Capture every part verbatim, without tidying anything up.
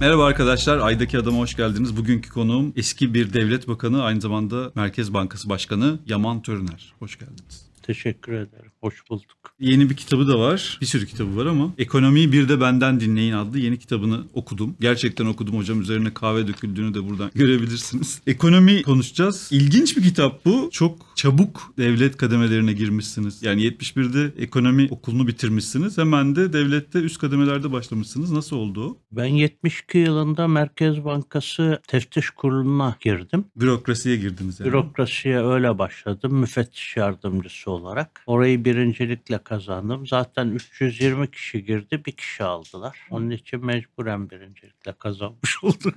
Merhaba arkadaşlar, Ay'daki Adam'a hoş geldiniz. Bugünkü konuğum eski bir devlet bakanı, aynı zamanda Merkez Bankası Başkanı Yaman Törüner. Hoş geldiniz. Teşekkür ederim. Hoş bulduk. Yeni bir kitabı da var. Bir sürü kitabı var ama Ekonomiyi Bir de Benden Dinleyin adlı yeni kitabını okudum. Gerçekten okudum hocam. Üzerine kahve döküldüğünü de buradan görebilirsiniz. Ekonomi konuşacağız. İlginç bir kitap bu. Çok çabuk devlet kademelerine girmişsiniz. Yani yetmiş birde ekonomi okulunu bitirmişsiniz. Hemen de devlette üst kademelerde başlamışsınız. Nasıl oldu o? Ben yetmiş iki yılında Merkez Bankası Teftiş Kurulu'na girdim. Bürokrasiye girdiniz yani. Bürokrasiye öyle başladım. Müfettiş yardımcısı olarak. Orayı birincilikle kazandım. Zaten üç yüz yirmi kişi girdi, bir kişi aldılar. Onun için mecburen birincilikle kazanmış olduk.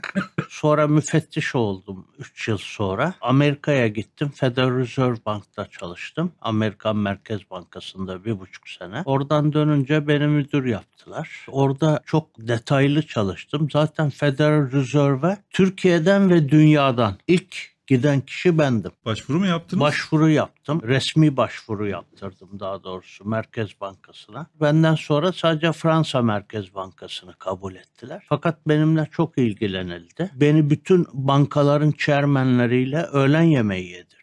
Sonra müfettiş oldum üç yıl sonra. Amerika'ya gittim. Federal Reserve Bank'ta çalıştım. Amerikan Merkez Bankası'nda bir buçuk sene. Oradan dönünce beni müdür yaptılar. Orada çok detaylı çalıştım. Zaten Federal Reserve'e Türkiye'den ve dünyadan ilk giden kişi bendim. Başvuru mu yaptınız? Başvuru yaptım. Resmi başvuru yaptırdım daha doğrusu Merkez Bankası'na. Benden sonra sadece Fransa Merkez Bankası'nı kabul ettiler. Fakat benimle çok ilgilenildi. Beni bütün bankaların chairmanleriyle öğlen yemeği yedirdi.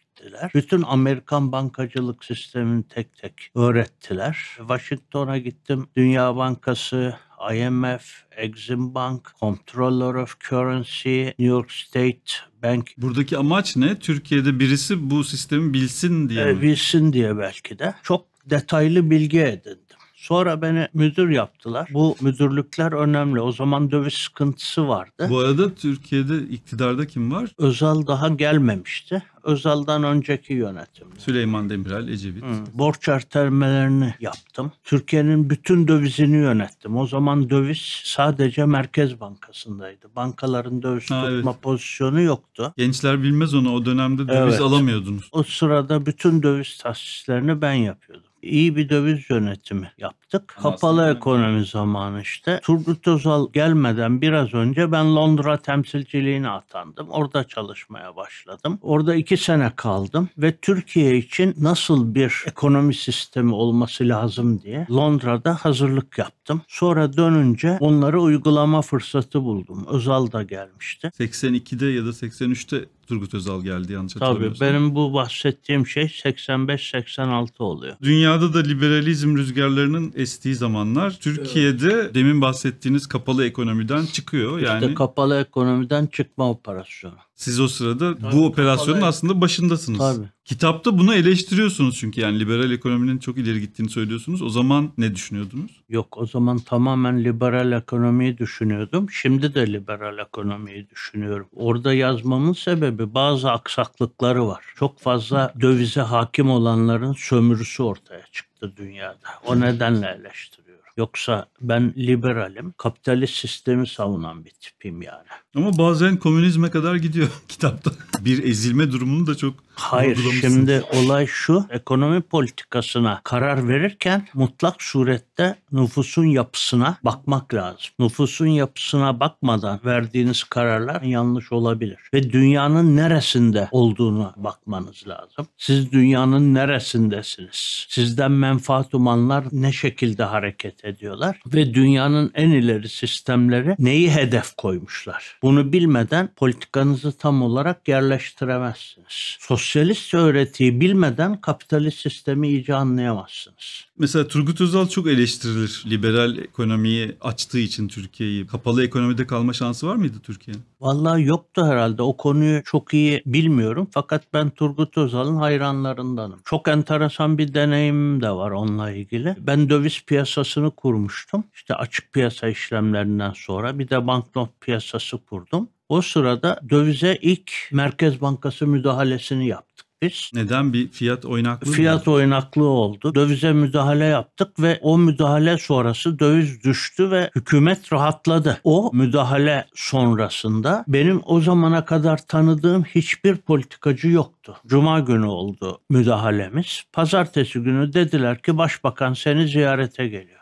Bütün Amerikan bankacılık sistemini tek tek öğrettiler. Washington'a gittim. Dünya Bankası, I M F, Exim Bank, Controller of Currency, New York State Bank. Buradaki amaç ne? Türkiye'de birisi bu sistemi bilsin diye mi? E, bilsin diye belki de. Çok detaylı bilgi edindim. Sonra beni müdür yaptılar. Bu müdürlükler önemli. O zaman döviz sıkıntısı vardı. Bu arada Türkiye'de iktidarda kim var? Özal daha gelmemişti. Özal'dan önceki yönetim. Süleyman Demirel, Ecevit. Hmm. Borç ertelemelerini yaptım. Türkiye'nin bütün dövizini yönettim. O zaman döviz sadece Merkez Bankası'ndaydı. Bankaların döviz ha, tutma evet. pozisyonu yoktu. Gençler bilmez onu. O dönemde döviz evet. alamıyordunuz. O sırada bütün döviz tahsislerini ben yapıyordum. İyi bir döviz yönetimi yaptık. Ama kapalı ekonomi yani. Zamanı işte. Turgut Özal gelmeden biraz önce ben Londra temsilciliğine atandım. Orada çalışmaya başladım. Orada iki sene kaldım ve Türkiye için nasıl bir ekonomi sistemi olması lazım diye Londra'da hazırlık yaptım. Sonra dönünce onları uygulama fırsatı buldum. Özal da gelmişti. seksen ikide ya da seksen üçte Turgut Özal geldi yanlış hatırlamıyorsam. Tabii benim bu bahsettiğim şey seksen beş seksen altı oluyor. Dünyada da liberalizm rüzgarlarının estiği zamanlar Türkiye'de evet. demin bahsettiğiniz kapalı ekonomiden çıkıyor. İşte yani kapalı ekonomiden çıkma operasyonu. Siz o sırada tabii, bu operasyonun kapalı... aslında başındasınız. Tabii. Kitapta bunu eleştiriyorsunuz çünkü yani liberal ekonominin çok ileri gittiğini söylüyorsunuz. O zaman ne düşünüyordunuz? Yok, o zaman tamamen liberal ekonomiyi düşünüyordum. Şimdi de liberal ekonomiyi düşünüyorum. Orada yazmamın sebebi bazı aksaklıkları var. Çok fazla dövize hakim olanların sömürüsü ortaya çıktı dünyada. O nedenle eleştiriyorum. Yoksa ben liberalim, kapitalist sistemi savunan bir tipim yani. Ama bazen komünizme kadar gidiyor kitapta. Bir ezilme durumunu da çok... Hayır, şimdi olay şu, ekonomi politikasına karar verirken mutlak surette nüfusun yapısına bakmak lazım. Nüfusun yapısına bakmadan verdiğiniz kararlar yanlış olabilir. Ve dünyanın neresinde olduğuna bakmanız lazım. Siz dünyanın neresindesiniz? Sizden menfaat umanlar ne şekilde hareket ediyorlar? Ve dünyanın en ileri sistemleri neyi hedef koymuşlar? Bunu bilmeden politikanızı tam olarak yerleştiremezsiniz. Sosyal Sosyalist öğretiyi bilmeden kapitalist sistemi iyice anlayamazsınız. Mesela Turgut Özal çok eleştirilir. Liberal ekonomiyi açtığı için Türkiye'yi. Kapalı ekonomide kalma şansı var mıydı Türkiye'nin? Vallahi yoktu herhalde. O konuyu çok iyi bilmiyorum. Fakat ben Turgut Özal'ın hayranlarındanım. Çok enteresan bir deneyim de var onunla ilgili. Ben döviz piyasasını kurmuştum. İşte açık piyasa işlemlerinden sonra bir de banknot piyasası kurdum. O sırada dövize ilk Merkez Bankası müdahalesini yaptık biz. Neden? Bir fiyat oynaklığı Fiyat mı? oynaklığı oldu. Dövize müdahale yaptık ve o müdahale sonrası döviz düştü ve hükümet rahatladı. O müdahale sonrasında benim o zamana kadar tanıdığım hiçbir politikacı yoktu. Cuma günü oldu müdahalemiz. Pazartesi günü dediler ki başbakan seni ziyarete geliyor.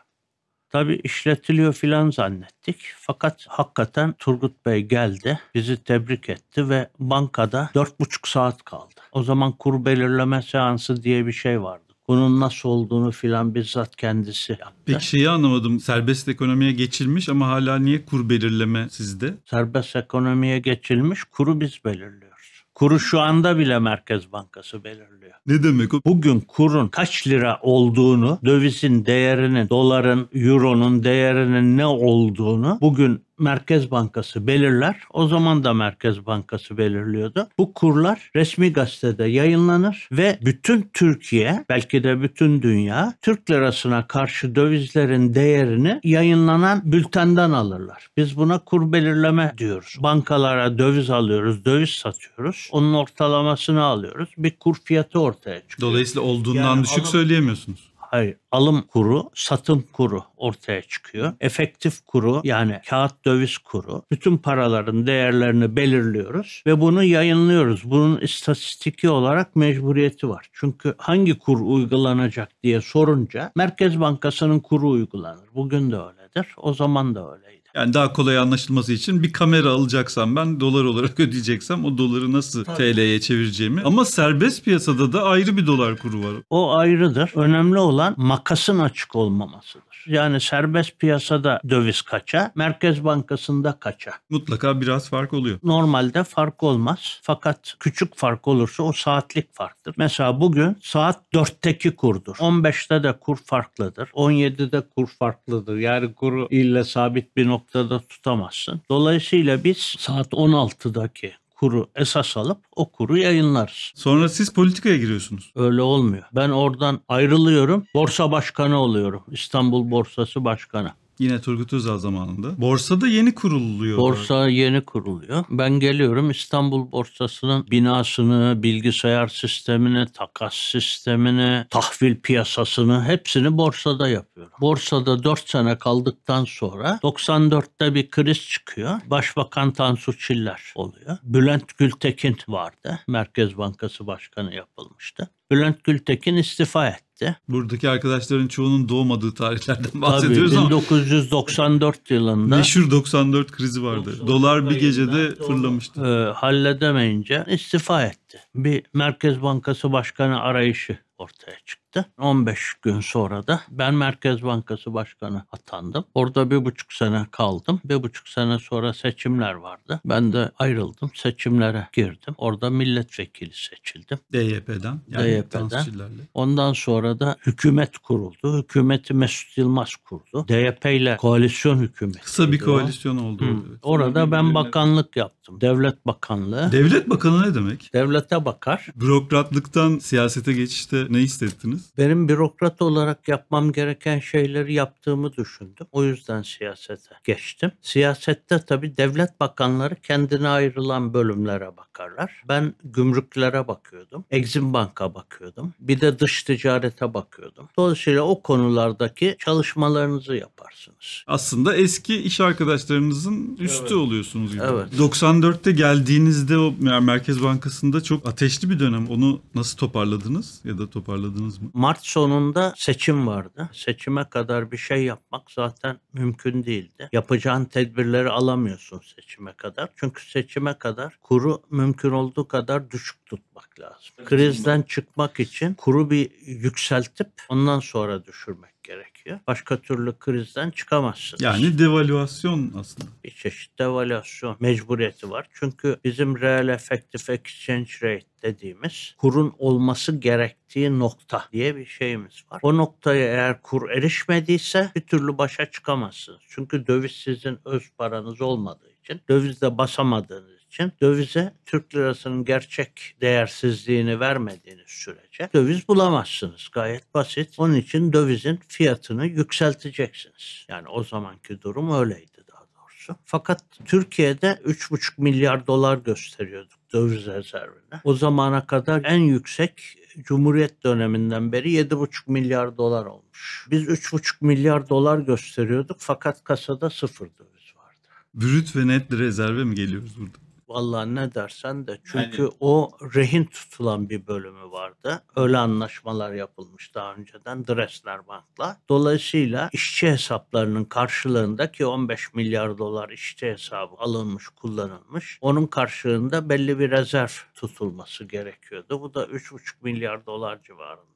Tabii işletiliyor filan zannettik. Fakat hakikaten Turgut Bey geldi, bizi tebrik etti ve bankada dört buçuk saat kaldı. O zaman kur belirleme seansı diye bir şey vardı. bunun nasıl olduğunu filan bizzat kendisi yaptı. Peki şeyi anlamadım. Serbest ekonomiye geçilmiş ama hala niye kur belirleme sizde? Serbest ekonomiye geçilmiş, kuru biz belirliyoruz. Kuru şu anda bile Merkez Bankası belirliyor. Ne demek o? Bugün kurun kaç lira olduğunu, dövizin değerinin, doların, euronun değerinin ne olduğunu bugün Merkez Bankası belirler. O zaman da Merkez Bankası belirliyordu. Bu kurlar resmi gazetede yayınlanır ve bütün Türkiye, belki de bütün dünya, Türk lirasına karşı dövizlerin değerini yayınlanan bültenden alırlar. Biz buna kur belirleme diyoruz. Bankalara döviz alıyoruz, döviz satıyoruz. Onun ortalamasını alıyoruz. Bir kur fiyatı ortaya çıkıyor. Dolayısıyla olduğundan yani düşük ona... söyleyemiyorsunuz. Hayır, alım kuru, satım kuru ortaya çıkıyor. Efektif kuru, yani kağıt döviz kuru. Bütün paraların değerlerini belirliyoruz ve bunu yayınlıyoruz. Bunun istatistiki olarak mecburiyeti var. Çünkü hangi kur uygulanacak diye sorunca Merkez Bankası'nın kuru uygulanır. Bugün de öyledir, o zaman da öyleydi. Yani daha kolay anlaşılması için bir kamera alacaksam, ben dolar olarak ödeyeceksem o doları nasıl T L'ye çevireceğimi. Ama serbest piyasada da ayrı bir dolar kuru var. O ayrıdır. Önemli olan makasın açık olmamasıdır. Yani serbest piyasada döviz kaça, Merkez Bankası'nda kaça? Mutlaka biraz fark oluyor. Normalde fark olmaz. Fakat küçük fark olursa o saatlik farktır. Mesela bugün saat dörtteki kurdur. on beşte de kur farklıdır. on yedide kur farklıdır. Yani kuru illa sabit bir nokta da tutamazsın. Dolayısıyla biz saat on altıdaki kuru esas alıp o kuru yayınlarız. Sonra siz politikaya giriyorsunuz. Öyle olmuyor. Ben oradan ayrılıyorum. Borsa başkanı oluyorum. İstanbul Borsası başkanı. Yine Turgut Özal zamanında. Borsada yeni kuruluyor. Borsa olarak. Yeni kuruluyor. Ben geliyorum, İstanbul Borsası'nın binasını, bilgisayar sistemini, takas sistemini, tahvil piyasasını hepsini borsada yapıyorum. Borsada dört sene kaldıktan sonra doksan dörtte bir kriz çıkıyor. Başbakan Tansu Çiller oluyor. Bülent Gültekin vardı. Merkez Bankası Başkanı yapılmıştı. Bülent Gültekin istifa etti. Buradaki arkadaşların çoğunun doğmadığı tarihlerden bahsediyoruz. Tabii, bin dokuz yüz doksan dört yılında. Meşhur doksan dört krizi vardı. Dolar bir gecede fırlamıştı. E, halledemeyince istifa etti. Bir Merkez Bankası Başkanı arayışı ortaya çıktı. on beş gün sonra da ben Merkez Bankası Başkanı atandım. Orada bir buçuk sene kaldım. Bir buçuk sene sonra seçimler vardı. Ben de ayrıldım. Seçimlere girdim. Orada milletvekili seçildim. D Y P'den. Yani D Y P'den. Ondan sonra da hükümet kuruldu. Hükümeti Mesut Yılmaz kurdu. D Y P ile koalisyon hükümeti. Kısa bir koalisyon o. oldu. Hmm. Orada ben bakanlık yaptım. Devlet Bakanlığı. Devlet Bakanı ne demek? Devlete bakar. Bürokratlıktan siyasete geçişte ne hissettiniz? Benim bürokrat olarak yapmam gereken şeyleri yaptığımı düşündüm. O yüzden siyasete geçtim. Siyasette tabii devlet bakanları kendine ayrılan bölümlere bakarlar. Ben gümrüklere bakıyordum. Exim Bank'a bakıyordum. Bir de dış ticarete bakıyordum. Dolayısıyla o konulardaki çalışmalarınızı yaparsınız. Aslında eski iş arkadaşlarınızın üstü evet. oluyorsunuz gibi. Evet. doksan dörtte geldiğinizde o Merkez Bankası'nda çok ateşli bir dönem. Onu nasıl toparladınız ya da toparladınız mı? Mart sonunda seçim vardı. Seçime kadar bir şey yapmak zaten mümkün değildi. Yapacağın tedbirleri alamıyorsun seçime kadar. Çünkü seçime kadar kuru mümkün olduğu kadar düşük tutmak lazım. Krizden çıkmak için kuru bir yükseltip ondan sonra düşürmek gerekiyor. Başka türlü krizden çıkamazsınız. Yani devalüasyon aslında. Bir çeşit devalüasyon mecburiyeti var. Çünkü bizim real effective exchange rate dediğimiz kurun olması gerektiği nokta diye bir şeyimiz var. O noktaya eğer kur erişmediyse bir türlü başa çıkamazsınız. Çünkü döviz sizin öz paranız olmadığı için, dövizde basamadığınız için, dövize Türk lirasının gerçek değersizliğini vermediğiniz sürece döviz bulamazsınız. Gayet basit. Onun için dövizin fiyatını yükselteceksiniz. Yani o zamanki durum öyleydi daha doğrusu. Fakat Türkiye'de üç buçuk milyar dolar gösteriyorduk döviz rezervine. O zamana kadar en yüksek Cumhuriyet döneminden beri yedi buçuk milyar dolar olmuş. Biz üç buçuk milyar dolar gösteriyorduk fakat kasada sıfır döviz vardı. Brüt ve net rezerve mi geliyoruz burada? Vallahi ne dersen de, çünkü yani o rehin tutulan bir bölümü vardı. Öyle anlaşmalar yapılmış daha önceden Dresner Bank'la. Dolayısıyla işçi hesaplarının karşılığındaki on beş milyar dolar işçi hesabı alınmış, kullanılmış. Onun karşılığında belli bir rezerv tutulması gerekiyordu. Bu da üç buçuk milyar dolar civarında.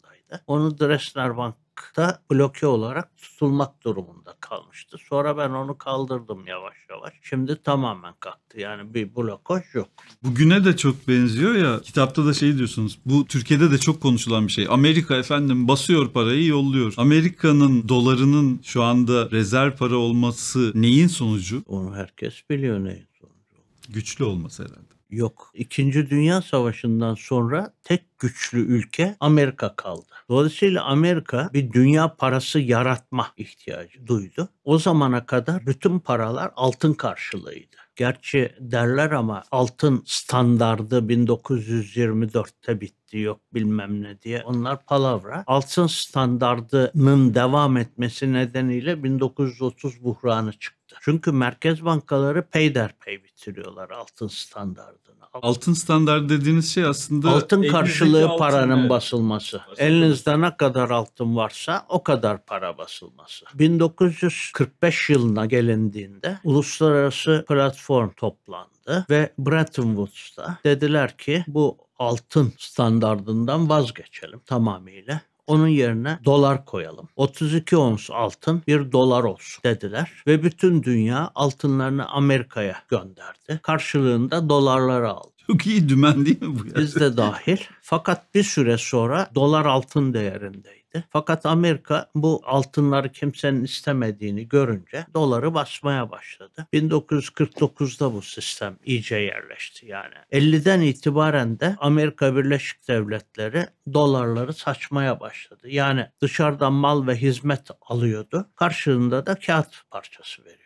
Onu Dresner Bank'ta bloke olarak tutulmak durumunda kalmıştı. Sonra ben onu kaldırdım yavaş yavaş. Şimdi tamamen kalktı. Yani bir blokaj yok. Bugüne de çok benziyor ya. Kitapta da şey diyorsunuz. Bu Türkiye'de de çok konuşulan bir şey. Amerika efendim basıyor parayı, yolluyor. Amerika'nın dolarının şu anda rezerv para olması neyin sonucu? Onu herkes biliyor neyin sonucu. Güçlü olması herhalde. Yok. İkinci Dünya Savaşı'ndan sonra tek güçlü ülke Amerika kaldı. Dolayısıyla Amerika bir dünya parası yaratma ihtiyacı duydu. O zamana kadar bütün paralar altın karşılığıydı. Gerçi derler ama altın standardı bin dokuz yüz yirmi dörtte bitti, yok bilmem ne diye. Onlar palavra. Altın standardının devam etmesi nedeniyle bin dokuz yüz otuz buhranı çıktı. Çünkü merkez bankaları peyderpey bitiriyorlar altın standardını. Altın standart dediğiniz şey aslında altın karşılığı altın, paranın evet. basılması. Basılması. Elinizde ne kadar altın varsa o kadar para basılması. bin dokuz yüz kırk beş yılına gelindiğinde uluslararası platform toplandı ve Bretton Woods'ta dediler ki bu altın standardından vazgeçelim tamamıyla. Onun yerine dolar koyalım. otuz iki ons altın bir dolar olsun dediler. Ve bütün dünya altınlarını Amerika'ya gönderdi. Karşılığında dolarları aldı. Çok iyi dümen değil mi bu ya? Biz de dahil. Fakat bir süre sonra dolar altın değerindeydi. Fakat Amerika bu altınları kimsenin istemediğini görünce doları basmaya başladı. bin dokuz yüz kırk dokuzda bu sistem iyice yerleşti yani. elliden itibaren de Amerika Birleşik Devletleri dolarları saçmaya başladı. Yani dışarıdan mal ve hizmet alıyordu. Karşılığında da kağıt parçası veriyordu.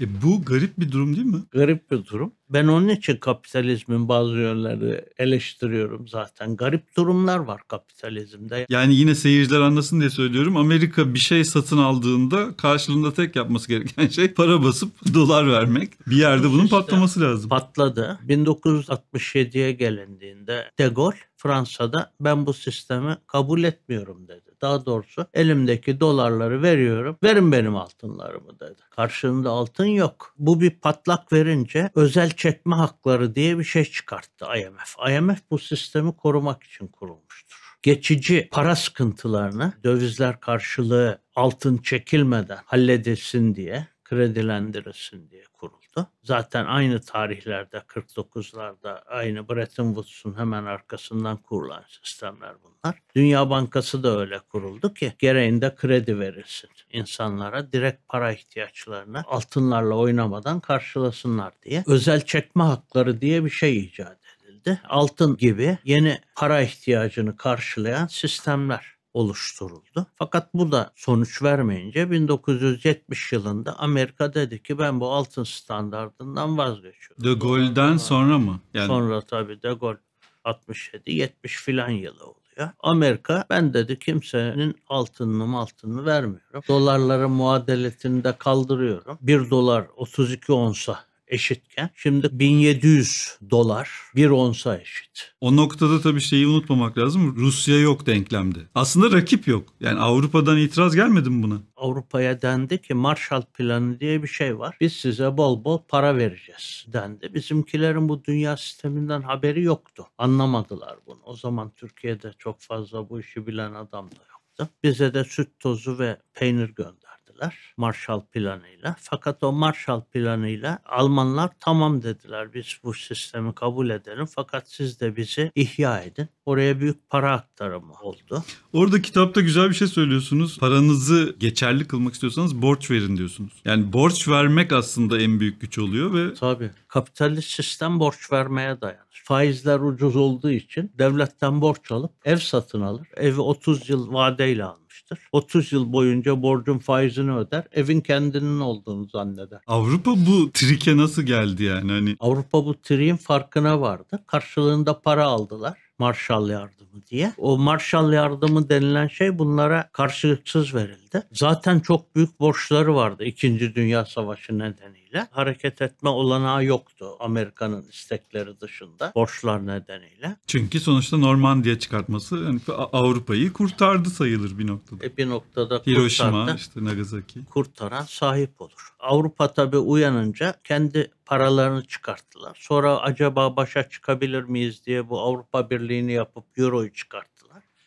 E bu garip bir durum değil mi? Garip bir durum. Ben onun için kapitalizmin bazı yönlerini eleştiriyorum zaten. Garip durumlar var kapitalizmde. Yani yine seyirciler anlasın diye söylüyorum. Amerika bir şey satın aldığında karşılığında tek yapması gereken şey para basıp dolar vermek. Bir yerde bunun işte patlaması lazım. Patladı. bin dokuz yüz altmış yediye gelindiğinde De Gaulle Fransa'da ben bu sistemi kabul etmiyorum dedi. Daha doğrusu elimdeki dolarları veriyorum. Verin benim altınlarımı dedi. Karşılığında altın yok. Bu bir patlak verince özel çekme hakları diye bir şey çıkarttı I M F. I M F bu sistemi korumak için kurulmuştur. Geçici para sıkıntılarını dövizler karşılığı altın çekilmeden halledilsin diye, kredilendirilsin diye kuruldu. Zaten aynı tarihlerde kırk dokuzlarda aynı Bretton Woods'un hemen arkasından kurulan sistemler bunlar. Dünya Bankası da öyle kuruldu ki gereğinde kredi verilsin insanlara, direkt para ihtiyaçlarını altınlarla oynamadan karşılasınlar diye. Özel çekme hakları diye bir şey icat edildi. Altın gibi yeni para ihtiyacını karşılayan sistemler oluşturuldu. Fakat bu da sonuç vermeyince bin dokuz yüz yetmiş yılında Amerika dedi ki ben bu altın standardından vazgeçiyorum. De Gaulle'den sonra mı? Yani... Sonra tabii De Gaulle altmış yedi yetmiş filan yılı oldu. Amerika ben dedi kimsenin altınını altınını vermiyorum. Dolarları muadeletini de kaldırıyorum. bir dolar otuz iki onsa eşitken şimdi bin yedi yüz dolar bir onsa eşit. O noktada tabii şeyi unutmamak lazım. Rusya yok denklemde. Aslında rakip yok. Yani Avrupa'dan itiraz gelmedi mi buna? Avrupa'ya dendi ki Marshall Planı diye bir şey var. Biz size bol bol para vereceğiz dendi. Bizimkilerin bu dünya sisteminden haberi yoktu. Anlamadılar bunu. O zaman Türkiye'de çok fazla bu işi bilen adam da yoktu. Bize de süt tozu ve peynir gönderdi. Marshall Planı'yla. Fakat o Marshall Planı'yla Almanlar tamam dediler. Biz bu sistemi kabul edelim fakat siz de bizi ihya edin. Oraya büyük para aktarımı oldu. Orada kitapta güzel bir şey söylüyorsunuz. Paranızı geçerli kılmak istiyorsanız borç verin diyorsunuz. Yani borç vermek aslında en büyük güç oluyor ve... Tabii. Kapitalist sistem borç vermeye dayanır. Faizler ucuz olduğu için devletten borç alıp ev satın alır. Evi otuz yıl vadeyle alır. otuz yıl boyunca borcun faizini öder, evin kendinin olduğunu zanneder. Avrupa bu trike nasıl geldi yani? Hani... Avrupa bu triğin farkına vardı. Karşılığında para aldılar. Marshall yardımı diye. O Marshall yardımı denilen şey bunlara karşılıksız verildi. Zaten çok büyük borçları vardı İkinci Dünya Savaşı nedeniyle. Hareket etme olanağı yoktu Amerika'nın istekleri dışında borçlar nedeniyle. Çünkü sonuçta Normandiya çıkartması yani Avrupa'yı kurtardı sayılır bir noktada. E bir noktada Hiroşima, kurtardı. işte Nagasaki. Kurtaran sahip olur. Avrupa tabii uyanınca kendi paralarını çıkarttılar. Sonra acaba başa çıkabilir miyiz diye bu Avrupa Birliği'ni yapıp Euro'yu çıkarttılar.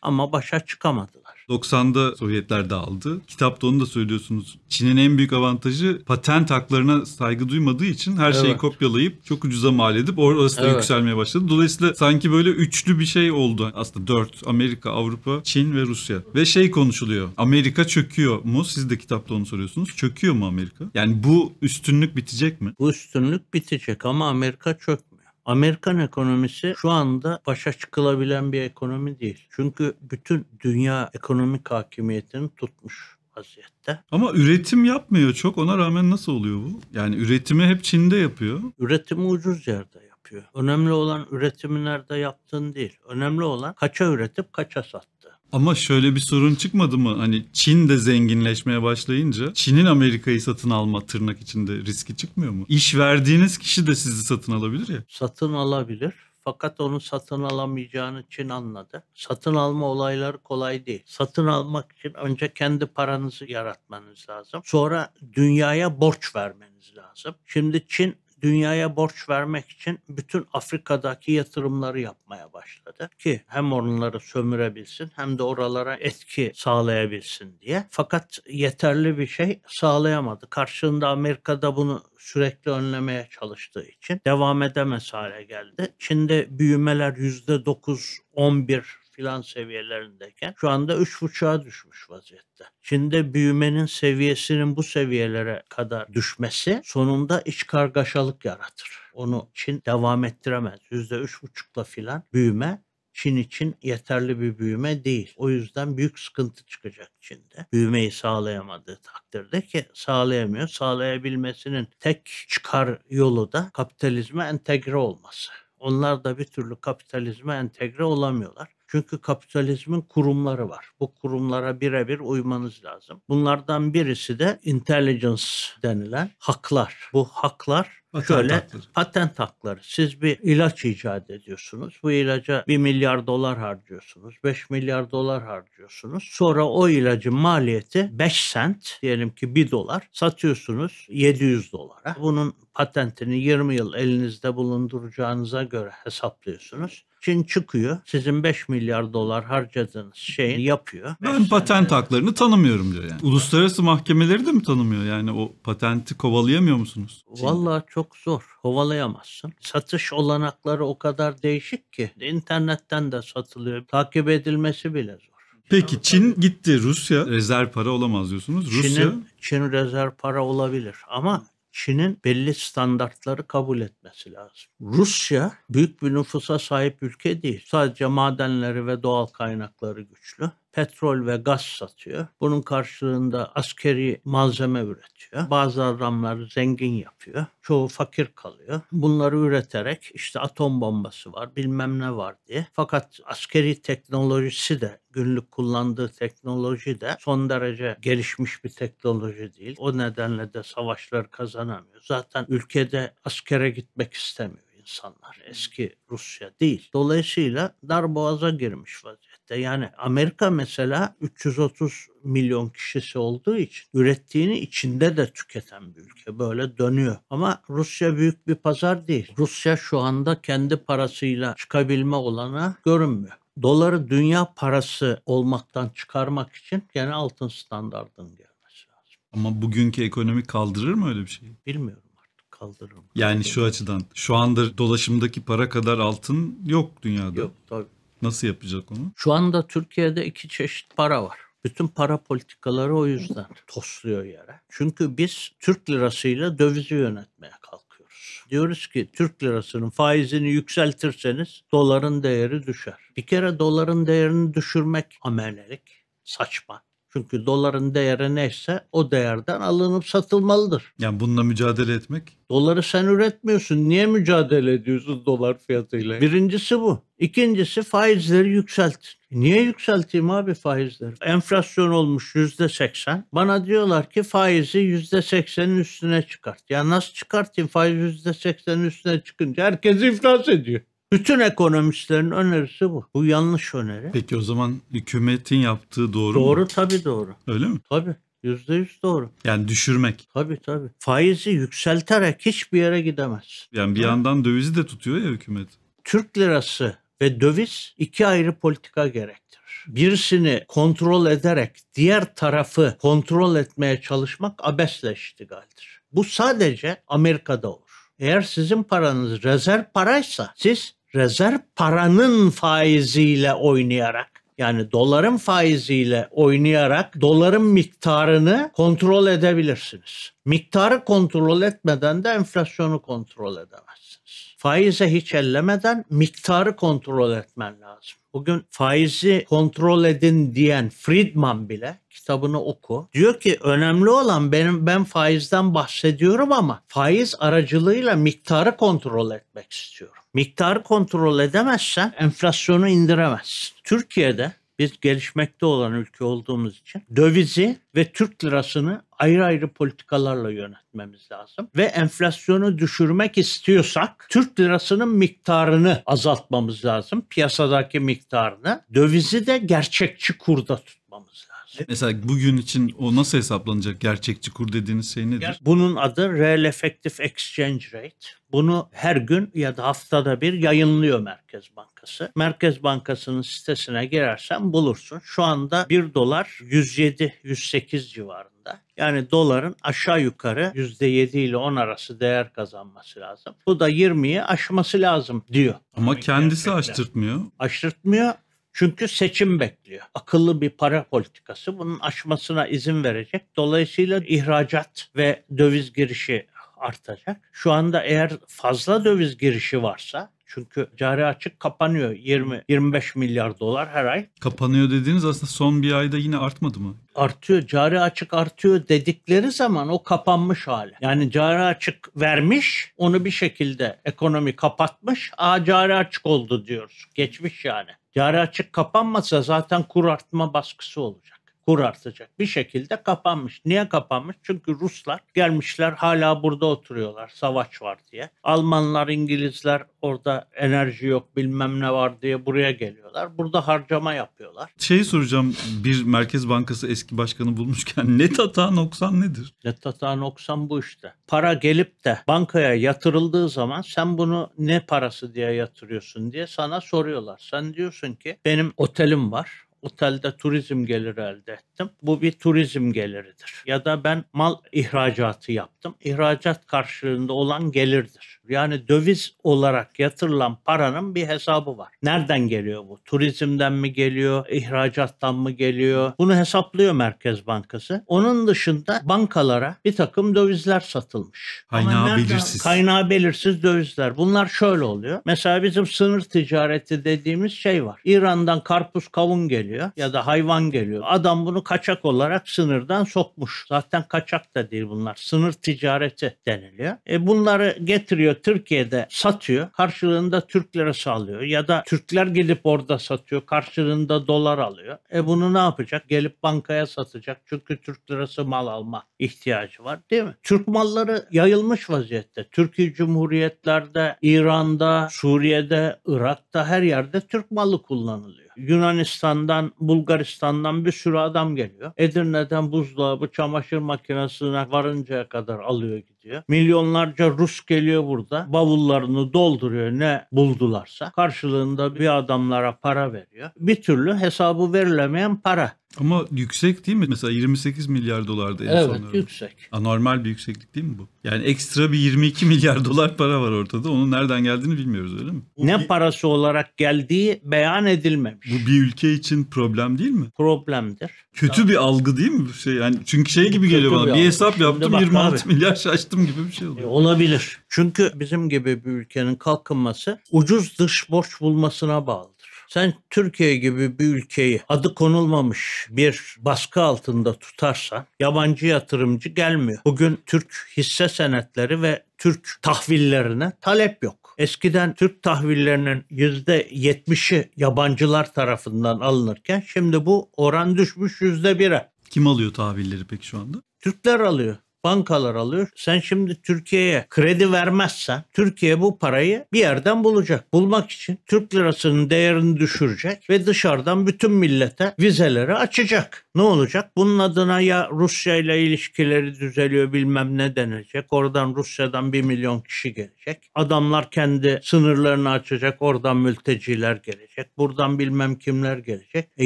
ama başa çıkamadılar. doksan'da Sovyetler dağıldı. Kitapta onu da söylüyorsunuz. Çin'in en büyük avantajı patent haklarına saygı duymadığı için her şeyi evet. kopyalayıp çok ucuza mal edip orası da evet. yükselmeye başladı. Dolayısıyla sanki böyle üçlü bir şey oldu. Aslında dört: Amerika, Avrupa, Çin ve Rusya. Ve şey konuşuluyor. Amerika çöküyor mu? Siz de kitapta onu soruyorsunuz. Çöküyor mu Amerika? Yani bu üstünlük bitecek mi? Bu üstünlük bitecek ama Amerika çökmüyor. Amerikan ekonomisi şu anda başa çıkılabilen bir ekonomi değil. Çünkü bütün dünya ekonomik hakimiyetini tutmuş vaziyette. Ama üretim yapmıyor çok. Ona rağmen nasıl oluyor bu? Yani üretimi hep Çin'de yapıyor. Üretimi ucuz yerde yapıyor. Önemli olan üretimi nerede yaptığın değil. Önemli olan kaça üretip kaça sat. Ama şöyle bir sorun çıkmadı mı? Hani Çin de zenginleşmeye başlayınca Çin'in Amerika'yı satın alma tırnak içinde riski çıkmıyor mu? İş verdiğiniz kişi de sizi satın alabilir ya. Satın alabilir. Fakat onu satın alamayacağını Çin anladı. Satın alma olayları kolay değil. Satın almak için önce kendi paranızı yaratmanız lazım. Sonra dünyaya borç vermeniz lazım. Şimdi Çin dünyaya borç vermek için bütün Afrika'daki yatırımları yapmaya başladı ki hem onları sömürebilsin hem de oralara etki sağlayabilsin diye. Fakat yeterli bir şey sağlayamadı. Karşılığında Amerika'da bunu sürekli önlemeye çalıştığı için devam edemez hale geldi. Çin'de büyümeler yüzde dokuz on bir filan seviyelerindeyken şu anda üç buçuğa düşmüş vaziyette. Çin'de büyümenin seviyesinin bu seviyelere kadar düşmesi sonunda iç kargaşalık yaratır. Onu Çin devam ettiremez. yüzde üç buçukla filan büyüme Çin için yeterli bir büyüme değil. O yüzden büyük sıkıntı çıkacak Çin'de. Büyümeyi sağlayamadığı takdirde ki sağlayamıyor. Sağlayabilmesinin tek çıkar yolu da kapitalizme entegre olması. Onlar da bir türlü kapitalizme entegre olamıyorlar. Çünkü kapitalizmin kurumları var. Bu kurumlara birebir uymanız lazım. Bunlardan birisi de intelligence denilen haklar. Bu haklar patent şöyle hakları. Patent hakları. Siz bir ilaç icat ediyorsunuz. Bu ilaca bir milyar dolar harcıyorsunuz. beş milyar dolar harcıyorsunuz. Sonra o ilacın maliyeti beş sent, diyelim ki bir dolar, satıyorsunuz yedi yüz dolara. Bunun patentini yirmi yıl elinizde bulunduracağınıza göre hesaplıyorsunuz. Çin çıkıyor. Sizin beş milyar dolar harcadığınız şeyi yapıyor. Ben patent haklarını tanımıyorum diyor yani. Uluslararası mahkemeleri de mi tanımıyor? Yani o patenti kovalayamıyor musunuz? Vallahi çok zor. Kovalayamazsın. Satış olanakları o kadar değişik ki. İnternetten de satılıyor. Takip edilmesi bile zor. Peki Çin gitti. Rusya rezerv para olamaz diyorsunuz. Rusya... Çin'in, Çin rezerv para olabilir ama... Çin'in belli standartları kabul etmesi lazım. Rusya büyük bir nüfusa sahip ülke değil. Sadece madenleri ve doğal kaynakları güçlü. Petrol ve gaz satıyor. Bunun karşılığında askeri malzeme üretiyor. Bazı adamları zengin yapıyor. Çoğu fakir kalıyor. Bunları üreterek işte atom bombası var, bilmem ne var diye. Fakat askeri teknolojisi de, günlük kullandığı teknoloji de son derece gelişmiş bir teknoloji değil. O nedenle de savaşlar kazanamıyor. Zaten ülkede askere gitmek istemiyor insanlar. Eski Rusya değil. Dolayısıyla darboğaza girmiş vaziyette. Yani Amerika mesela üç yüz otuz milyon kişisi olduğu için ürettiğini içinde de tüketen bir ülke. Böyle dönüyor. Ama Rusya büyük bir pazar değil. Rusya şu anda kendi parasıyla çıkabilme olanağı görünmüyor. Doları dünya parası olmaktan çıkarmak için gene altın standardın gelmesi lazım. Ama bugünkü ekonomi kaldırır mı öyle bir şeyi? Bilmiyorum. Kaldırırım. Yani şu açıdan, şu anda dolaşımdaki para kadar altın yok dünyada. Yok tabii. Nasıl yapacak onu? Şu anda Türkiye'de iki çeşit para var. Bütün para politikaları o yüzden tosluyor yere. Çünkü biz Türk lirasıyla dövizi yönetmeye kalkıyoruz. Diyoruz ki Türk lirasının faizini yükseltirseniz doların değeri düşer. Bir kere doların değerini düşürmek amelelik, saçma. Çünkü doların değeri neyse o değerden alınıp satılmalıdır. Yani bununla mücadele etmek? Doları sen üretmiyorsun. Niye mücadele ediyorsun dolar fiyatıyla? Birincisi bu. İkincisi faizleri yükselt. Niye yükselteyim abi faizleri? Enflasyon olmuş yüzde seksen. Bana diyorlar ki faizi yüzde seksenin üstüne çıkart. Ya nasıl çıkartayım? Faiz yüzde seksenin üstüne çıkınca herkes iflas ediyor. Bütün ekonomistlerin önerisi bu. Bu yanlış öneri. Peki o zaman hükümetin yaptığı doğru, doğru mu? Doğru tabii doğru. Öyle mi? Tabii. Yüzde yüz doğru. Yani düşürmek. Tabii tabii. Faizi yükselterek hiçbir yere gidemez. Yani bir tabii. yandan dövizi de tutuyor ya hükümet. Türk lirası ve döviz iki ayrı politika gerektirir. birisini kontrol ederek diğer tarafı kontrol etmeye çalışmak abesle iştigaldir. Bu sadece Amerika'da olur. Eğer sizin paranız rezerv paraysa siz rezerv paranın faiziyle oynayarak, yani doların faiziyle oynayarak doların miktarını kontrol edebilirsiniz. Miktarı kontrol etmeden de enflasyonu kontrol edemezsiniz. Faize hiç ellemeden miktarı kontrol etmen lazım. Bugün faizi kontrol edin diyen Friedman bile, kitabını oku, diyor ki önemli olan benim ben faizden bahsediyorum ama faiz aracılığıyla miktarı kontrol etmek istiyorum. Miktarı kontrol edemezsen enflasyonu indiremezsin. Türkiye'de biz gelişmekte olan ülke olduğumuz için dövizi ve Türk lirasını ayrı ayrı politikalarla yönetmemiz lazım. Ve enflasyonu düşürmek istiyorsak Türk lirasının miktarını azaltmamız lazım. Piyasadaki miktarını. Dövizi de gerçekçi kurda tutmamız lazım. Mesela bugün için o nasıl hesaplanacak? Gerçekçi kur dediğiniz şey nedir? Bunun adı Real Effective Exchange Rate. Bunu her gün ya da haftada bir yayınlıyor Merkez Bankası. Merkez Bankası'nın sitesine girersen bulursun. Şu anda bir dolar yüz yedi yüz sekiz civarında. Yani doların aşağı yukarı yüzde yedi ile on arası değer kazanması lazım. Bu da yirmiyi aşması lazım diyor. Ama kendisi aştırtmıyor. Aştırtmıyor. Çünkü seçim bekliyor. Akıllı bir para politikası bunun aşmasına izin verecek. Dolayısıyla ihracat ve döviz girişi artacak. Şu anda eğer fazla döviz girişi varsa, çünkü cari açık kapanıyor yirmi yirmi beş milyar dolar her ay. Kapanıyor dediğiniz aslında son bir ayda yine artmadı mı? Artıyor. Cari açık artıyor dedikleri zaman o kapanmış hali. Yani cari açık vermiş, onu bir şekilde ekonomi kapatmış. Aa, cari açık oldu diyoruz. Geçmiş yani. Cari açık kapanmasa zaten kur artma baskısı olacak. Kur artacak. Bir şekilde kapanmış. Niye kapanmış? Çünkü Ruslar gelmişler hala burada oturuyorlar. Savaş var diye. Almanlar, İngilizler orada enerji yok bilmem ne var diye buraya geliyorlar. Burada harcama yapıyorlar. Şeyi soracağım, bir Merkez Bankası eski başkanı bulmuşken net hata noksan nedir? Net hata noksan bu işte. Para gelip de bankaya yatırıldığı zaman sen bunu ne parası diye yatırıyorsun diye sana soruyorlar. Sen diyorsun ki benim otelim var. Otelde turizm geliri elde ettim. Bu bir turizm geliridir. Ya da ben mal ihracatı yaptım. İhracat karşılığında olan gelirdir. Yani döviz olarak yatırılan paranın bir hesabı var. Nereden geliyor bu? Turizmden mi geliyor? İhracattan mı geliyor? Bunu hesaplıyor Merkez Bankası. Onun dışında bankalara bir takım dövizler satılmış. Kaynağı belirsiz. Kaynağı belirsiz dövizler. Bunlar şöyle oluyor. Mesela bizim sınır ticareti dediğimiz şey var. İran'dan karpuz, kavun geliyor. Ya da hayvan geliyor. Adam bunu kaçak olarak sınırdan sokmuş. Zaten kaçak da değil bunlar. Sınır ticareti deniliyor. E bunları getiriyor Türkiye'de satıyor. Karşılığında Türk lirası alıyor. Ya da Türkler gidip orada satıyor. Karşılığında dolar alıyor. E bunu ne yapacak? Gelip bankaya satacak. Çünkü Türk lirası mal alma ihtiyacı var değil mi? Türk malları yayılmış vaziyette. Türkiye Cumhuriyetlerde, İran'da, Suriye'de, Irak'ta her yerde Türk malı kullanılıyor. Yunanistan'dan, Bulgaristan'dan bir sürü adam geliyor. Edirne'den buzdolabı, çamaşır makinesine varıncaya kadar alıyor gidiyor. Milyonlarca Rus geliyor burada. Bavullarını dolduruyor ne buldularsa. Karşılığında bir adamlara para veriyor. Bir türlü hesabı verilemeyen para. Ama yüksek değil mi? Mesela yirmi sekiz milyar dolardı en evet, son. Evet, yüksek. Anormal bir yükseklik değil mi bu? Yani ekstra bir yirmi iki milyar dolar para var ortada. Onun nereden geldiğini bilmiyoruz öyle mi? Ne bir... parası olarak geldiği beyan edilmemiş. Bu bir ülke için problem değil mi? Problemdir. Kötü tabii. Bir algı değil mi bu şey? Yani çünkü şey gibi geliyor bana. Bir, bir hesap algı. Yaptım yirmi altı milyar şaştım gibi bir şey oluyor. E, olabilir. Çünkü bizim gibi bir ülkenin kalkınması ucuz dış borç bulmasına bağlı. Sen Türkiye gibi bir ülkeyi adı konulmamış bir baskı altında tutarsan yabancı yatırımcı gelmiyor. Bugün Türk hisse senetleri ve Türk tahvillerine talep yok. Eskiden Türk tahvillerinin yüzde yetmişi yabancılar tarafından alınırken şimdi bu oran düşmüş yüzde bire. Kim alıyor tahvilleri peki şu anda? Türkler alıyor. bankalar alıyor. Sen şimdi Türkiye'ye kredi vermezsen Türkiye bu parayı bir yerden bulacak. Bulmak için Türk lirasının değerini düşürecek ve dışarıdan bütün millete vizeleri açacak. Ne olacak? Bunun adına ya Rusya ile ilişkileri düzeliyor bilmem ne denecek. Oradan Rusya'dan bir milyon kişi gelecek. Adamlar kendi sınırlarını açacak. Oradan mülteciler gelecek. Buradan bilmem kimler gelecek. E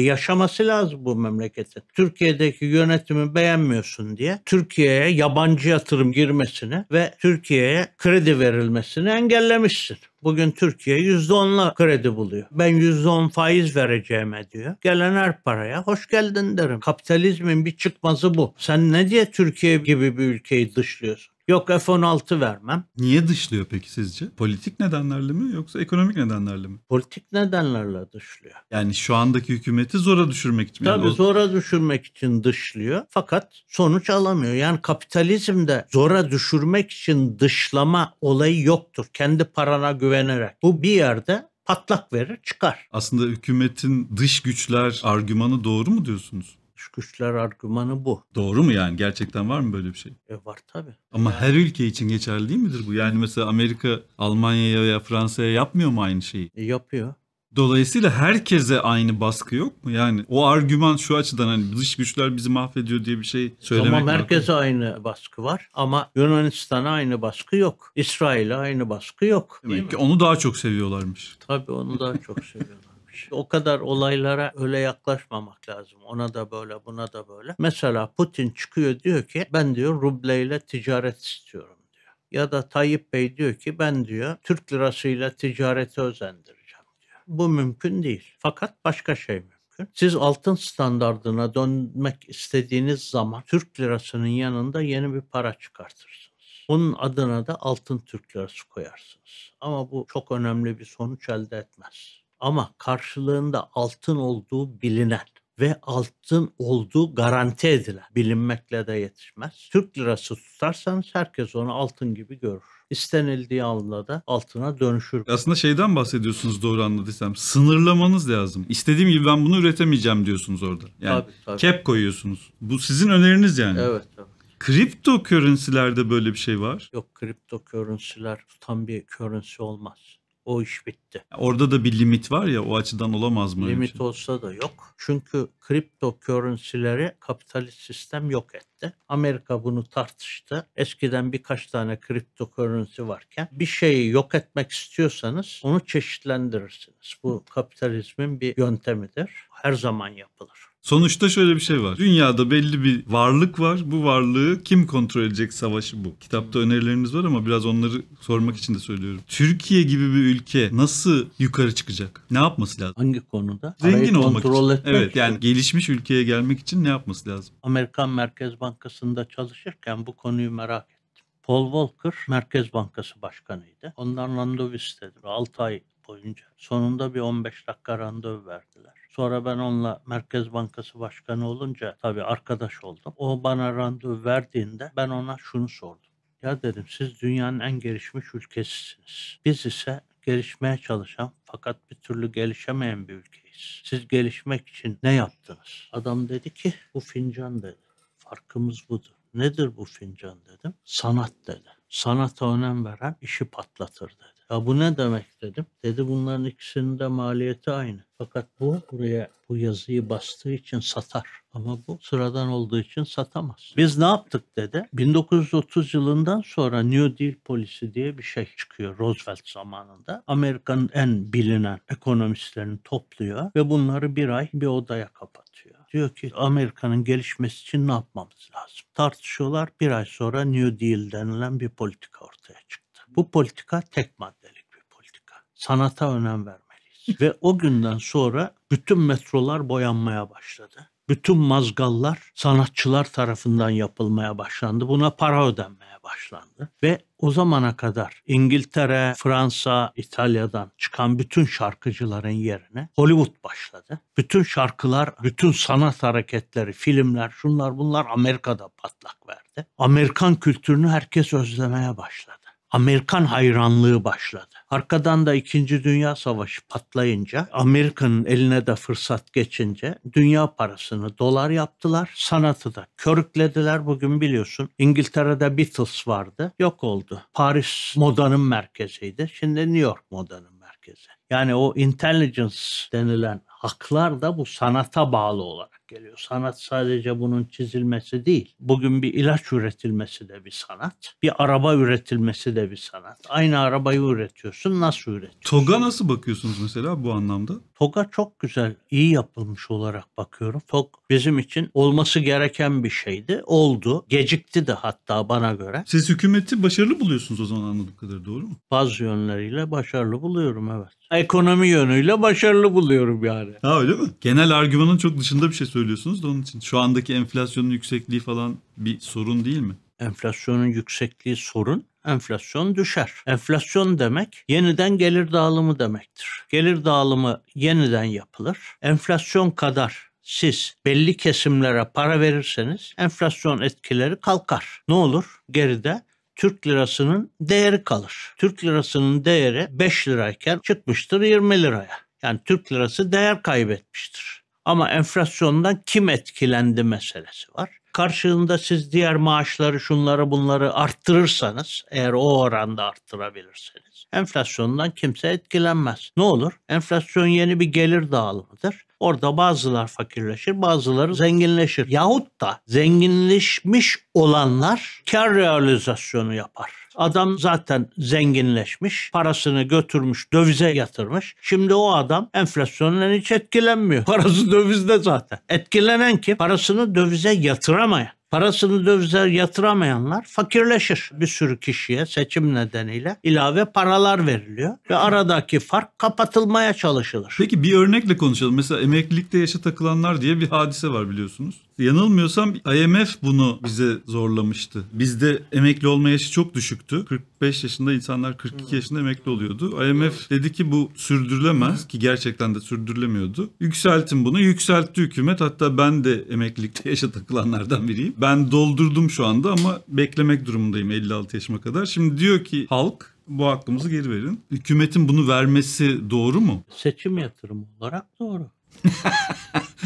yaşaması lazım bu memleketin. Türkiye'deki yönetimi beğenmiyorsun diye Türkiye'ye yabancı yatırım girmesini ve Türkiye'ye kredi verilmesini engellemişsin. Bugün Türkiye yüzde on'la kredi buluyor. Ben yüzde on faiz vereceğime diyor. Gelen her paraya hoş geldin derim. Kapitalizmin bir çıkmazı bu. Sen ne diye Türkiye gibi bir ülkeyi dışlıyorsun? Yok F on altı vermem. Niye dışlıyor peki sizce? Politik nedenlerle mi yoksa ekonomik nedenlerle mi? Politik nedenlerle dışlıyor. Yani şu andaki hükümeti zora düşürmek için. Tabii yani o... zora düşürmek için dışlıyor fakat sonuç alamıyor. Yani kapitalizmde zora düşürmek için dışlama olayı yoktur. Kendi parana güvenerek. Bu bir yerde patlak verir çıkar. Aslında hükümetin dış güçler argümanı doğru mu diyorsunuz? Dış güçler argümanı bu. Doğru mu yani? Gerçekten var mı böyle bir şey? E var tabii. Ama her ülke için geçerli değil midir bu? Yani mesela Amerika, Almanya'ya veya Fransa'ya yapmıyor mu aynı şeyi? E yapıyor. Dolayısıyla herkese aynı baskı yok mu? Yani o argüman şu açıdan hani dış güçler bizi mahvediyor diye bir şey söylemek lazım. Ama herkese aynı baskı var ama Yunanistan'a aynı baskı yok. İsrail'e aynı baskı yok. Demek ki onu daha çok seviyorlarmış. Tabii onu daha çok seviyorlar. O kadar olaylara öyle yaklaşmamak lazım. Ona da böyle, buna da böyle. Mesela Putin çıkıyor diyor ki ben diyor rubleyle ticaret istiyorum diyor. Ya da Tayyip Bey diyor ki ben diyor Türk lirasıyla ticareti özendireceğim diyor. Bu mümkün değil. Fakat başka şey mümkün. Siz altın standardına dönmek istediğiniz zaman Türk lirasının yanında yeni bir para çıkartırsınız. Bunun adına da altın Türk lirası koyarsınız. Ama bu çok önemli bir sonuç elde etmez. Ama karşılığında altın olduğu bilinen ve altın olduğu garanti edilen, bilinmekle de yetişmez. Türk lirası tutarsanız herkes onu altın gibi görür. İstenildiği anda da altına dönüşür. Aslında şeyden bahsediyorsunuz doğru anladıysam. Sınırlamanız lazım. İstediğim gibi ben bunu üretemeyeceğim diyorsunuz orada. Yani tabii, tabii. Cap koyuyorsunuz. Bu sizin öneriniz yani. Evet, evet. Kripto currency'lerde böyle bir şey var. Yok, kripto currency'ler tutan bir currency olmaz. O iş bitti. Orada da bir limit var ya, o açıdan olamaz mı? Limit şey? Olsa da yok. Çünkü kripto currency'leri kapitalist sistem yok etti. Amerika bunu tartıştı. Eskiden birkaç tane kripto currency varken bir şeyi yok etmek istiyorsanız onu çeşitlendirirsiniz. Bu kapitalizmin bir yöntemidir. Her zaman yapılır. Sonuçta şöyle bir şey var. Dünyada belli bir varlık var. Bu varlığı kim kontrol edecek savaşı bu. Kitapta önerileriniz var ama biraz onları sormak için de söylüyorum. Türkiye gibi bir ülke nasıl yukarı çıkacak? Ne yapması lazım? Hangi konuda? Zengin olmak için. Evet için. Yani gelişmiş ülkeye gelmek için ne yapması lazım? Amerikan Merkez Bankası'nda çalışırken bu konuyu merak ettim. Paul Volcker Merkez Bankası Başkanı'ydı. Ondan randevu istedim. altı ay boyunca. Sonunda bir on beş dakika randevu verdiler. Sonra ben onunla Merkez Bankası Başkanı olunca tabii arkadaş oldum. O bana randevu verdiğinde ben ona şunu sordum. Ya dedim, siz dünyanın en gelişmiş ülkesisiniz. Biz ise gelişmeye çalışan fakat bir türlü gelişemeyen bir ülkeyiz. Siz gelişmek için ne yaptınız? Adam dedi ki bu fincan dedi. Farkımız budur. Nedir bu fincan dedim. Sanat dedi. Sanata önem veren işi patlatır dedi. Ya bu ne demek dedim. Dedi bunların ikisinin de maliyeti aynı. Fakat bu buraya bu yazıyı bastığı için satar. Ama bu sıradan olduğu için satamaz. Biz ne yaptık dedi. bin dokuz yüz otuz yılından sonra New Deal polisi diye bir şey çıkıyor Roosevelt zamanında. Amerika'nın en bilinen ekonomistlerini topluyor ve bunları bir ay bir odaya kapatıyor. Diyor ki Amerika'nın gelişmesi için ne yapmamız lazım? Tartışıyorlar. Bir ay sonra New Deal denilen bir politika ortaya çıktı. Bu politika tek maddelik bir politika. Sanata önem vermeliyiz. Ve o günden sonra bütün metrolar boyanmaya başladı. Bütün mazgallar sanatçılar tarafından yapılmaya başlandı. Buna para ödenmeye başlandı. Ve o zamana kadar İngiltere, Fransa, İtalya'dan çıkan bütün şarkıcıların yerine Hollywood başladı. Bütün şarkılar, bütün sanat hareketleri, filmler, şunlar bunlar Amerika'da patlak verdi. Amerikan kültürünü herkes özlemeye başladı. Amerikan hayranlığı başladı. Arkadan da İkinci Dünya Savaşı patlayınca, Amerika'nın eline de fırsat geçince dünya parasını dolar yaptılar, sanatı da körüklediler. Bugün biliyorsun İngiltere'de Beatles vardı, yok oldu. Paris modanın merkeziydi, şimdi New York modanın merkezi. Yani o intelligence denilen haklar da bu sanata bağlı olarak geliyor. Sanat sadece bunun çizilmesi değil. Bugün bir ilaç üretilmesi de bir sanat. Bir araba üretilmesi de bir sanat. Aynı arabayı üretiyorsun. Nasıl üretiyorsun? TOG'a nasıl bakıyorsunuz mesela bu anlamda? TOG'a çok güzel, iyi yapılmış olarak bakıyorum. TOG bizim için olması gereken bir şeydi. Oldu. Gecikti de hatta bana göre. Siz hükümeti başarılı buluyorsunuz o zaman anladığım kadarıyla, doğru mu? Bazı yönleriyle başarılı buluyorum, evet. Ekonomi yönüyle başarılı buluyorum yani. Ha, öyle mi? Genel argümanın çok dışında bir şey söylüyorsunuz da onun için. Şu andaki enflasyonun yüksekliği falan bir sorun değil mi? Enflasyonun yüksekliği sorun. Enflasyon düşer. Enflasyon demek yeniden gelir dağılımı demektir. Gelir dağılımı yeniden yapılır. Enflasyon kadar siz belli kesimlere para verirseniz enflasyon etkileri kalkar. Ne olur? Geride Türk lirasının değeri kalır. Türk lirasının değeri beş lirayken çıkmıştır yirmi liraya. Yani Türk lirası değer kaybetmiştir. Ama enflasyondan kim etkilendi meselesi var. Karşılığında siz diğer maaşları, şunları, bunları arttırırsanız, eğer o oranda arttırabilirseniz, enflasyondan kimse etkilenmez. Ne olur? Enflasyon yeni bir gelir dağılımıdır. Orada bazılar fakirleşir, bazıları zenginleşir. Yahut da zenginleşmiş olanlar kar realizasyonu yapar. Adam zaten zenginleşmiş, parasını götürmüş, dövize yatırmış. Şimdi o adam enflasyondan hiç etkilenmiyor. Parası dövizde zaten. Etkilenen kim? Parasını dövize yatıramayan. Parasını dövize yatıramayanlar fakirleşir. Bir sürü kişiye seçim nedeniyle ilave paralar veriliyor ve aradaki fark kapatılmaya çalışılır. Peki bir örnekle konuşalım. Mesela emeklilikte yaşa takılanlar diye bir hadise var, biliyorsunuz. Yanılmıyorsam I M F bunu bize zorlamıştı. Bizde emekli olma yaşı çok düşüktü. kırk beş yaşında insanlar kırk iki yaşında emekli oluyordu. I M F dedi ki bu sürdürülemez, ki gerçekten de sürdürülemiyordu. Yükseltin bunu. Yükseltti hükümet. Hatta ben de emeklilikte yaşa takılanlardan biriyim. Ben doldurdum şu anda ama beklemek durumundayım elli altı yaşıma kadar. Şimdi diyor ki halk, bu hakkımızı geri verin. Hükümetin bunu vermesi doğru mu? Seçim yatırımı olarak doğru.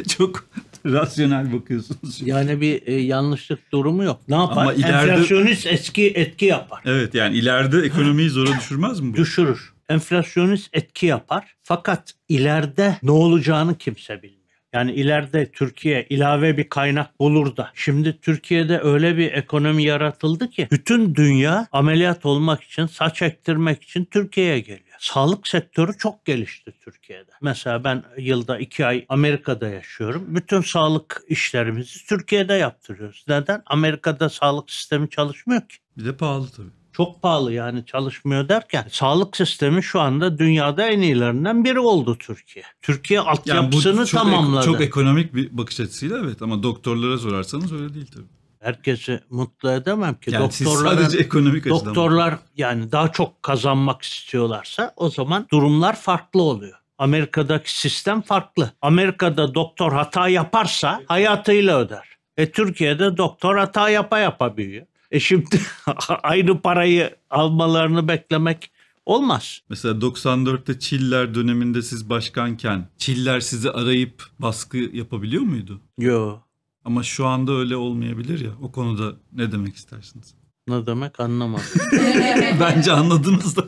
Çok rasyonel bakıyorsunuz. Şimdi. Yani bir e, yanlışlık durumu yok. Ne yapar? Ama ileride... Enflasyonist etki, etki yapar. Evet, yani ileride ekonomiyi zora düşürmez mi bu? Düşürür. Enflasyonist etki yapar. Fakat ileride ne olacağını kimse bilmiyor. Yani ileride Türkiye ilave bir kaynak bulur da. Şimdi Türkiye'de öyle bir ekonomi yaratıldı ki bütün dünya ameliyat olmak için, saç ektirmek için Türkiye'ye geliyor. Sağlık sektörü çok gelişti Türkiye'de. Mesela ben yılda iki ay Amerika'da yaşıyorum. Bütün sağlık işlerimizi Türkiye'de yaptırıyoruz. Neden? Amerika'da sağlık sistemi çalışmıyor ki. Bir de pahalı tabii. Çok pahalı, yani çalışmıyor derken sağlık sistemi şu anda dünyada en iyilerinden biri oldu Türkiye. Türkiye altyapısını yani tamamladı. Çok ekonomik bir bakış açısıyla evet, ama doktorlara sorarsanız öyle değil tabii. Herkesi mutlu edemem ki. Yani doktorlar, sadece ekonomik açıdan doktorlar yani daha çok kazanmak istiyorlarsa o zaman durumlar farklı oluyor. Amerika'daki sistem farklı. Amerika'da doktor hata yaparsa hayatıyla öder. E Türkiye'de doktor hata yapa yapa büyüyor. E şimdi aynı parayı almalarını beklemek olmaz. Mesela doksan dörtte Çiller döneminde siz başkanken Çiller sizi arayıp baskı yapabiliyor muydu? Yo. Ama şu anda öyle olmayabilir ya. O konuda ne demek istersiniz? Ne demek anlamadım. Bence anladınız da.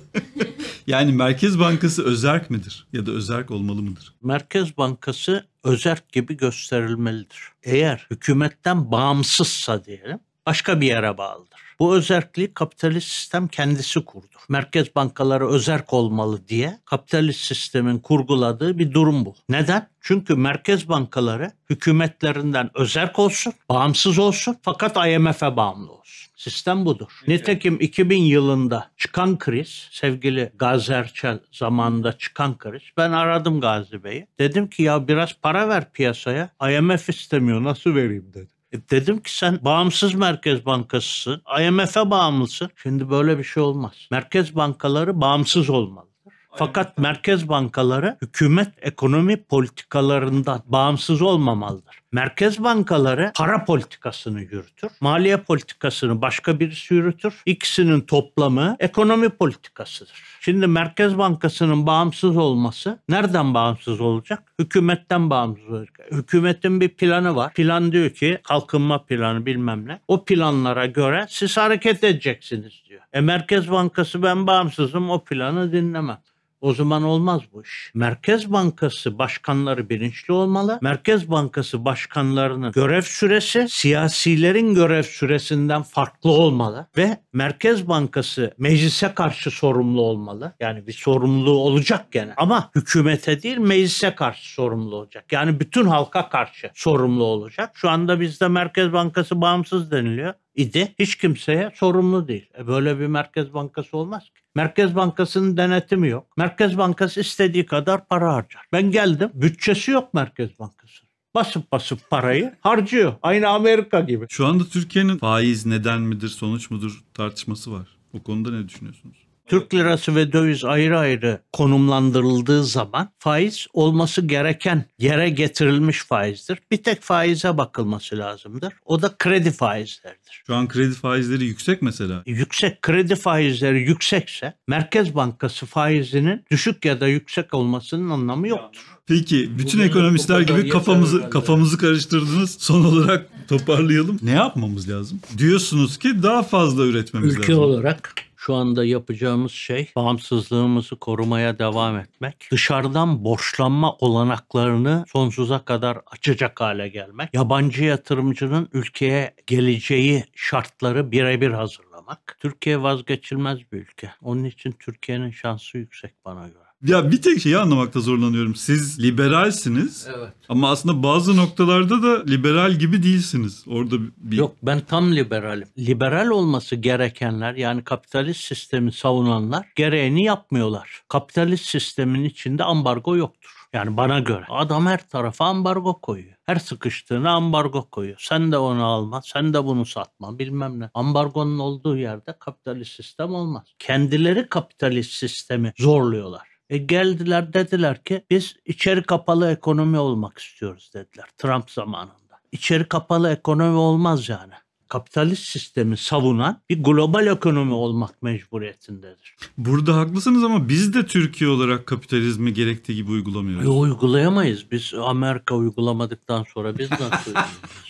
Yani Merkez Bankası özerk midir? Ya da özerk olmalı mıdır? Merkez Bankası özerk gibi gösterilmelidir. Eğer hükümetten bağımsızsa diyelim, başka bir yere bağlıdır. Bu özerkliği kapitalist sistem kendisi kurdu. Merkez bankaları özerk olmalı diye kapitalist sistemin kurguladığı bir durum bu. Neden? Çünkü merkez bankaları hükümetlerinden özerk olsun, bağımsız olsun fakat I M F'e bağımlı olsun. Sistem budur. Nitekim iki bin yılında çıkan kriz, sevgili Gazi Erçel zamanında çıkan kriz. Ben aradım Gazi Bey'i. Dedim ki ya biraz para ver piyasaya. I M F istemiyor, nasıl vereyim dedi. Dedim ki sen bağımsız Merkez Bankasısın, I M F'e bağımlısın. Şimdi böyle bir şey olmaz. Merkez bankaları bağımsız olmalıdır. Fakat merkez bankaları hükümet ekonomi politikalarından bağımsız olmamalıdır. Merkez bankaları para politikasını yürütür, maliye politikasını başka birisi yürütür. İkisinin toplamı ekonomi politikasıdır. Şimdi Merkez Bankası'nın bağımsız olması nereden bağımsız olacak? Hükümetten bağımsız olacak. Hükümetin bir planı var. Plan diyor ki kalkınma planı bilmem ne. O planlara göre siz hareket edeceksiniz diyor. E Merkez Bankası ben bağımsızım o planı dinlemem. O zaman olmaz bu iş. Merkez Bankası başkanları bilinçli olmalı. Merkez Bankası başkanlarının görev süresi siyasilerin görev süresinden farklı olmalı. Ve Merkez Bankası meclise karşı sorumlu olmalı. Yani bir sorumluluğu olacak gene. Ama hükümete değil meclise karşı sorumlu olacak. Yani bütün halka karşı sorumlu olacak. Şu anda bizde Merkez Bankası bağımsız deniliyor. İdi. Hiç kimseye sorumlu değil. E böyle bir Merkez Bankası olmaz ki. Merkez Bankası'nın denetimi yok. Merkez Bankası istediği kadar para harcar. Ben geldim, bütçesi yok Merkez Bankası. Basıp basıp parayı harcıyor. Aynı Amerika gibi. Şu anda Türkiye'nin faiz neden midir, sonuç mudur tartışması var. O konuda ne düşünüyorsunuz? Türk lirası ve döviz ayrı ayrı konumlandırıldığı zaman faiz olması gereken yere getirilmiş faizdir. Bir tek faize bakılması lazımdır. O da kredi faizleridir. Şu an kredi faizleri yüksek mesela. Yüksek. Kredi faizleri yüksekse Merkez Bankası faizinin düşük ya da yüksek olmasının anlamı yoktur. Peki bütün bugün ekonomistler gibi kafamızı kafamızı karıştırdınız. Son olarak toparlayalım. Ne yapmamız lazım? Diyorsunuz ki daha fazla üretmemiz Ülke lazım. Ülke olarak şu anda yapacağımız şey bağımsızlığımızı korumaya devam etmek, dışarıdan borçlanma olanaklarını sonsuza kadar açacak hale gelmek, yabancı yatırımcının ülkeye geleceği şartları birebir hazırlamak. Türkiye vazgeçilmez bir ülke. Onun için Türkiye'nin şansı yüksek bana göre. Ya bir tek şeyi anlamakta zorlanıyorum. Siz liberalsiniz evet. Ama aslında bazı noktalarda da liberal gibi değilsiniz. Orada bir... Yok ben tam liberalim. Liberal olması gerekenler yani kapitalist sistemi savunanlar gereğini yapmıyorlar. Kapitalist sistemin içinde ambargo yoktur. Yani bana göre. Adam her tarafa ambargo koyuyor. Her sıkıştığına ambargo koyuyor. Sen de onu alma, sen de bunu satma bilmem ne. Ambargonun olduğu yerde kapitalist sistem olmaz. Kendileri kapitalist sistemi zorluyorlar. E geldiler dediler ki biz içeri kapalı ekonomi olmak istiyoruz dediler Trump zamanında. İçeri kapalı ekonomi olmaz yani. Kapitalist sistemi savunan bir global ekonomi olmak mecburiyetindedir. Burada haklısınız ama biz de Türkiye olarak kapitalizmi gerektiği gibi uygulamıyoruz. E, uygulayamayız. Biz Amerika uygulamadıktan sonra biz nasıl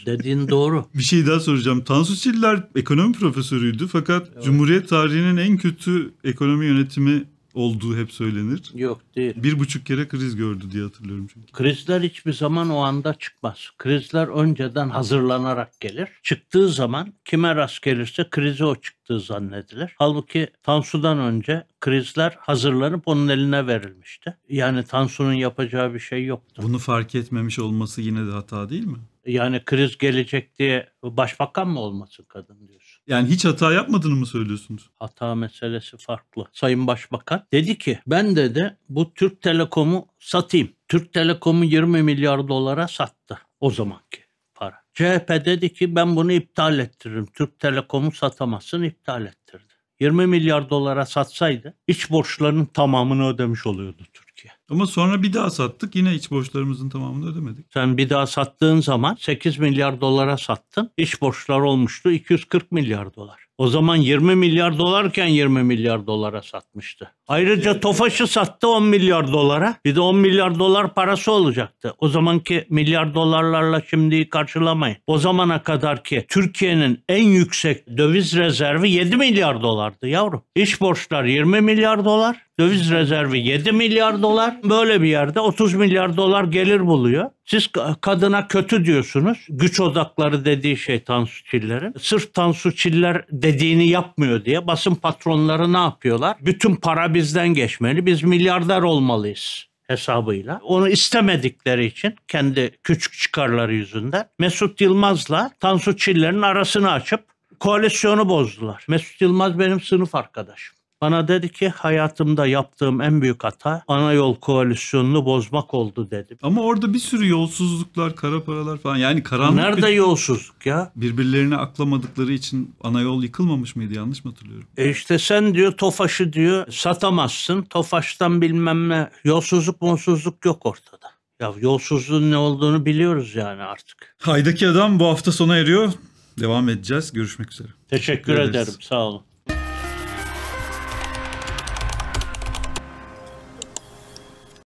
dediğin doğru. Bir şey daha soracağım. Tansu Çiller ekonomi profesörüydü fakat evet. Cumhuriyet tarihinin en kötü ekonomi yönetimi olduğu hep söylenir. Yok değil. Bir buçuk kere kriz gördü diye hatırlıyorum çünkü. Krizler hiçbir zaman o anda çıkmaz. Krizler önceden hazırlanarak gelir. Çıktığı zaman kime rast gelirse krize o çıktığı zannedilir. Halbuki Tansu'dan önce krizler hazırlanıp onun eline verilmişti. Yani Tansu'nun yapacağı bir şey yoktu. Bunu fark etmemiş olması yine de hata değil mi? Yani kriz gelecek diye başbakan mı olmasın kadın diyorsun? Yani hiç hata yapmadığını mı söylüyorsunuz? Hata meselesi farklı. Sayın Başbakan dedi ki ben dedi bu Türk Telekom'u satayım. Türk Telekom'u yirmi milyar dolara sattı o zamanki para. C H P dedi ki ben bunu iptal ettiririm. Türk Telekom'u satamazsın iptal ettirdi. yirmi milyar dolara satsaydı iç borçlarının tamamını ödemiş oluyordu Türkiye. Ama sonra bir daha sattık yine iç borçlarımızın tamamını ödemedik. Sen bir daha sattığın zaman sekiz milyar dolara sattın. İç borçlar olmuştu iki yüz kırk milyar dolar. O zaman yirmi milyar dolarken yirmi milyar dolara satmıştı. Ayrıca Tofaş'ı sattı on milyar dolara. Bir de on milyar dolar parası olacaktı. O zamanki milyar dolarlarla şimdiyi karşılamayın. O zamana kadar ki Türkiye'nin en yüksek döviz rezervi yedi milyar dolardı yavrum. İç borçlar yirmi milyar dolar. Döviz rezervi yedi milyar dolar. Böyle bir yerde otuz milyar dolar gelir buluyor. Siz kadına kötü diyorsunuz. Güç odakları dediği şey Tansu Çiller'in. Sırf Tansu Çiller dediğini yapmıyor diye basın patronları ne yapıyorlar? Bütün para bizden geçmeli. Biz milyarder olmalıyız hesabıyla. Onu istemedikleri için kendi küçük çıkarları yüzünden Mesut Yılmaz'la Tansu Çiller'in arasını açıp koalisyonu bozdular. Mesut Yılmaz benim sınıf arkadaşım. Bana dedi ki hayatımda yaptığım en büyük hata ana yol koalisyonunu bozmak oldu dedi. Ama orada bir sürü yolsuzluklar, kara paralar falan, yani karanlık. Nerede bir... yolsuzluk ya? Birbirlerini aklamadıkları için ana yol yıkılmamış mıydı, yanlış mı hatırlıyorum? E işte sen diyor Tofaş'ı diyor satamazsın. Tofaş'tan bilmem ne, yolsuzluk monsuzluk yok ortada. Ya yolsuzluğun ne olduğunu biliyoruz yani artık. Haydaki adam bu hafta sona eriyor. Devam edeceğiz. Görüşmek üzere. Teşekkür, Teşekkür ederim. Sağ olun.